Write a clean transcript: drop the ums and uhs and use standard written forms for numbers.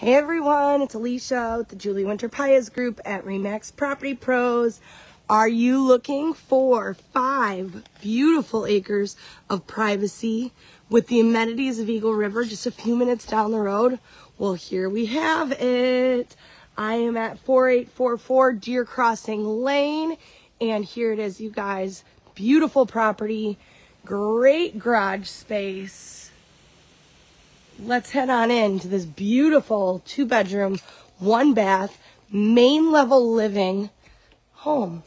Hey everyone, it's Alicia with the Julie Winter-Paez group at REMAX Property Pros. Are you looking for 5 beautiful acres of privacy with the amenities of Eagle River just a few minutes down the road? Well, here we have it. I am at 4844 Deer Crossing Lane, and here it is, you guys. Beautiful property, great garage space. Let's head on in to this beautiful 2-bedroom, 1-bath, main level living home.